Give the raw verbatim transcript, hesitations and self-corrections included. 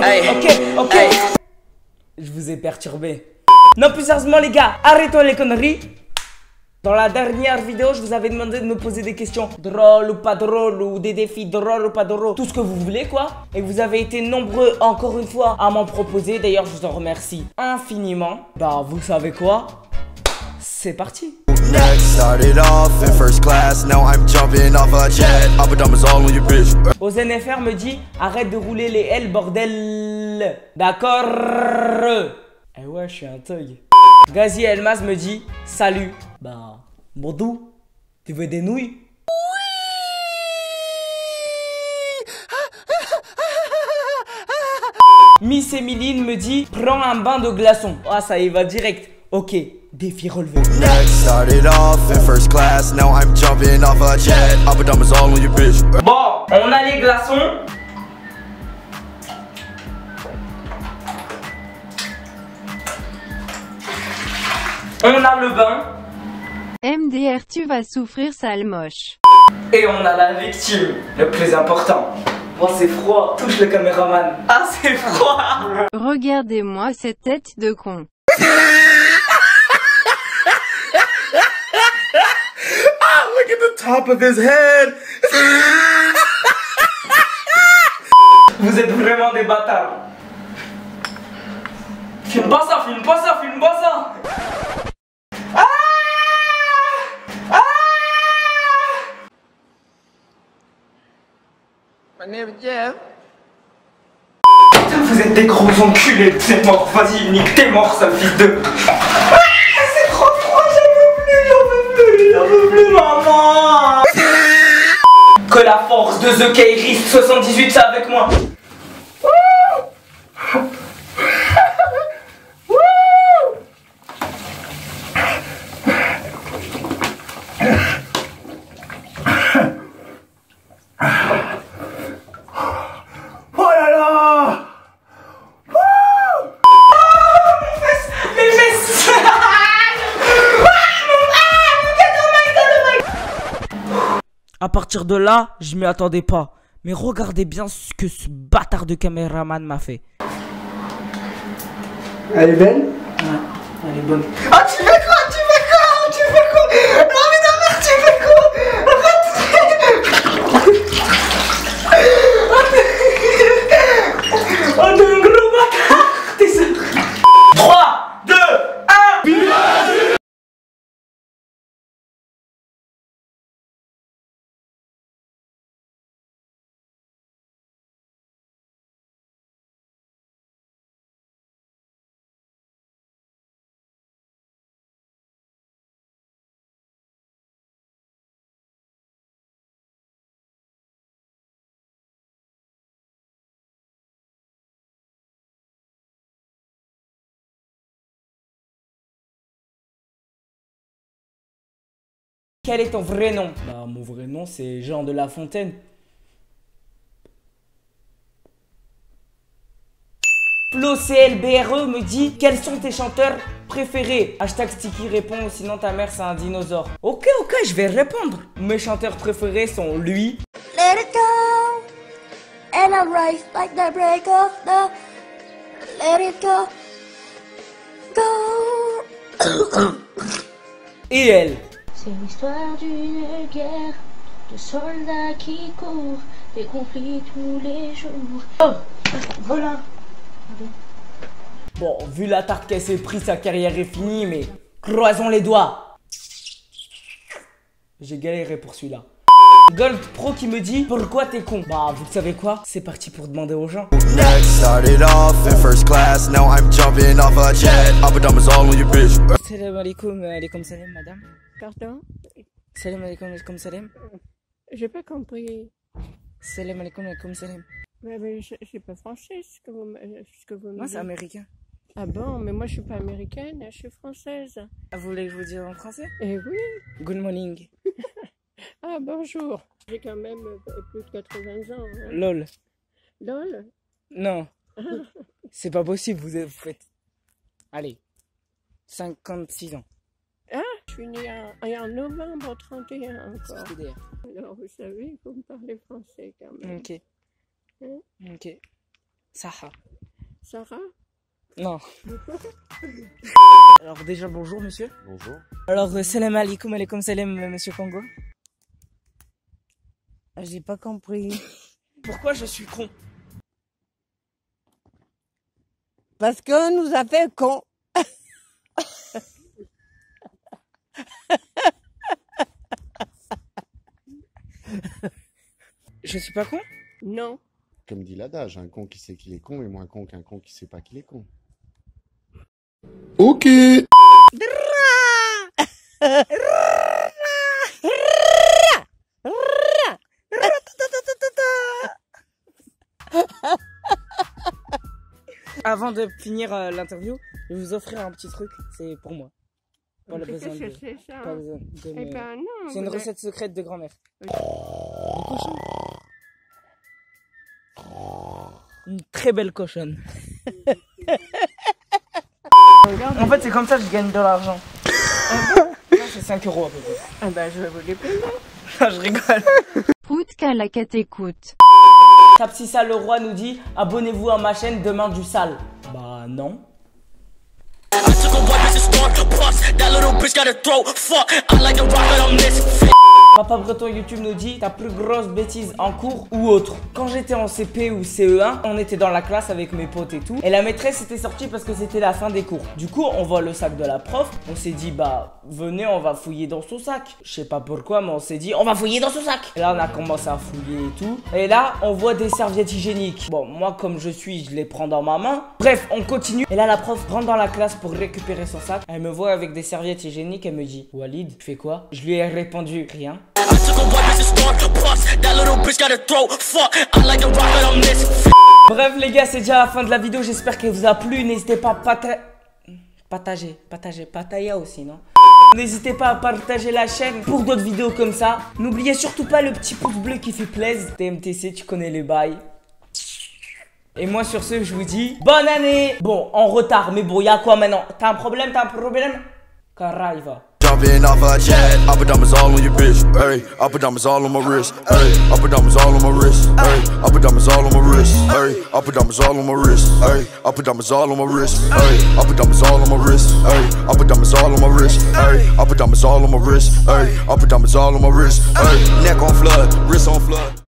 Aye. ok, ok. Aye. Je vous ai perturbé. Non, plus sérieusement les gars, arrêtons les conneries. Dans la dernière vidéo, je vous avais demandé de me poser des questions drôles ou pas drôles, ou des défis drôles ou pas drôles, tout ce que vous voulez quoi. Et vous avez été nombreux encore une fois à m'en proposer, d'ailleurs je vous en remercie infiniment. Bah vous savez quoi, c'est parti. O Z N F R me dit arrête de rouler les L bordel. D'accord. Eh ouais je suis un thug. Gazi Elmas me dit salut. Bah, Bourdou, tu veux des nouilles? Oui. Miss Emiline me dit prends un bain de glaçons. Ah, ça y va direct. Ok, défi relevé. Bon, on a les glaçons. On a le bain. M D R, tu vas souffrir, sale moche. Et on a la victime, le plus important. Oh, c'est froid, touche le caméraman. Ah, c'est froid. Regardez-moi cette tête de con. Ah, look at the top of his head. Vous êtes vraiment des bâtards. Filme pas ça, filme pas ça, filme pas ça. Putain, vous êtes des gros enculés, c'est mort, vas-y, nique, t'es mort, sale fils de... Ah, c'est trop froid, j'en veux plus, j'en veux plus, j'en veux plus, maman. Que la force de The Kairist soixante-dix-huit, c'est avec moi. À partir de là, je m'y attendais pas. Mais regardez bien ce que ce bâtard de caméraman m'a fait. Elle est belle? Ouais, elle est bonne. Ah, tu fais quoi? Tu fais quoi? Tu fais quoi? Non, mais ta mère, tu fais quoi? Arrête! Oh, t'es un gros bâtard! T'es ça! trois, deux, un! Quel est ton vrai nom? Bah, mon vrai nom, c'est Jean de La Fontaine. P L O C L B R E me dit quels sont tes chanteurs préférés? Hashtag Sticky répond, sinon ta mère c'est un dinosaure. Ok, ok, je vais répondre. Mes chanteurs préférés sont lui. Let it go, and I rise like the break of the... Let it go, go. Et elle. C'est l'histoire d'une guerre, de soldats qui courent, des conflits tous les jours. Oh, voilà. Bon, vu la tarte qu'elle s'est prise, sa carrière est finie, mais croisons les doigts. J'ai galéré pour celui-là. Gold Pro qui me dit pourquoi t'es con? Bah vous savez quoi? C'est parti pour demander aux gens. Salam alaikum, alaikum salam madame. Pardon? Salam alaikum, alaikum salam. J'ai pas compris. Salam alaikum, alaikum salam. Mais, mais je suis pas français, ce que vous, ce que vous me dites. Moi c'est américain. Ah bon, mais moi je suis pas américaine, je suis française. Ah, vous voulez que je vous dise en français? Eh oui. Good morning. Ah bonjour. J'ai quand même plus de quatre-vingts ans. Hein. Lol. Lol? Non. C'est pas possible, vous, vous faites... Allez. cinquante-six ans. Ah, je suis née en, en novembre trente et un encore. Alors vous savez, il faut me parler français quand même. Ok. Hein? Ok. Sarah. Sarah? Non. Alors déjà bonjour monsieur. Bonjour. Alors euh, salam alaikum, alaikum salam monsieur Congo. Ah, j'ai pas compris. Pourquoi je suis con? Parce qu'on nous a fait con. Je suis pas con? Non. Comme dit l'adage, un con qui sait qu'il est con est moins con qu'un con qui sait pas qu'il est con. Ok. Avant de finir l'interview, je vais vous offrir un petit truc, c'est pour moi. Pas la besoin de... de me... ben c'est une recette secrète de grand-mère. Une très belle cochonne. En fait, c'est comme ça que je gagne de l'argent. C'est cinq euros à peu près. Ah bah, je vais vous les payer. Je rigole. Poutka la cat écoute. Sapsissa le roi nous dit abonnez-vous à ma chaîne, demain du sale. Bah non. Papa Breton YouTube nous dit ta plus grosse bêtise en cours ou autre. Quand j'étais en C P ou C E un, on était dans la classe avec mes potes et tout. Et la maîtresse était sortie parce que c'était la fin des cours. Du coup, on voit le sac de la prof. On s'est dit, bah, venez, on va fouiller dans son sac. Je sais pas pourquoi, mais on s'est dit, on va fouiller dans son sac. Et là, on a commencé à fouiller et tout. Et là, on voit des serviettes hygiéniques. Bon, moi, comme je suis, je les prends dans ma main. Bref, on continue. Et là, la prof rentre dans la classe pour récupérer son sac. Elle me voit avec des serviettes hygiéniques. Elle me dit, Walid, tu fais quoi? Je lui ai répondu, rien. Bref les gars, c'est déjà la fin de la vidéo, j'espère qu'elle vous a plu, n'hésitez pas à partager, partager, partager, pataya aussi non? N'hésitez pas à partager la chaîne pour d'autres vidéos comme ça, n'oubliez surtout pas le petit pouce bleu qui fait plaisir, T M T C tu connais les bails. Et moi sur ce je vous dis, bonne année. Bon en retard mais bon y'a quoi maintenant? T'as un problème, t'as un problème? Caraiva. Being off a jet, upper diamonds all on your bitch. Hey, upper diamonds all on my wrist. Hey, upper diamonds all on my wrist. Hey, upper diamonds all on my wrist. Hey, upper diamonds all on my wrist. Hey, upper diamonds all on my wrist. Hey, upper diamonds all on my wrist. Hey, upper diamonds all on my wrist. Hey, upper diamonds all on my wrist. Hey, upper diamonds all on my wrist. Hey, neck on flood, wrist on flood.